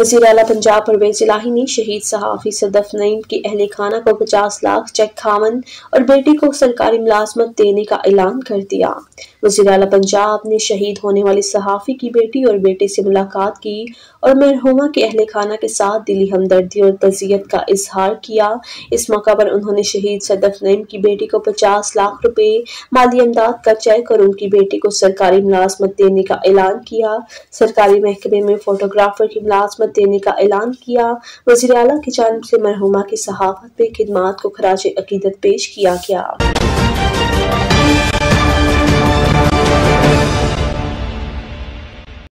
वज़ीर आला पंजाब परवेज़ इलाही ने शहीद सहाफ़ी सदफ़ नईम के अहले खाना को 50 लाख चेक खामन और बेटी को सरकारी मुलाजमत देने का ऐलान कर दिया। वज़ीर आला पंजाब ने शहीद होने वाली सहाफ़ी की बेटी और बेटे से मुलाकात की और मरहुमा के अहले खाना के साथ दिली हमदर्दी और तज़ियत का इजहार किया। इस मौका पर उन्होंने शहीद सदफ़ नईम की बेटी को 50 लाख रुपए माली इमदाद का चेक और उनकी बेटी को सरकारी मुलाजमत देने का ऐलान किया। सरकारी महकमे में फोटोग्राफर की मुलाजमत देने का ऐलान किया। वज़ीर आला की जानिब से मरहुमा की सहाफ़त पे खिदमात को ख़राज-ए-अक़ीदत पेश किया गया।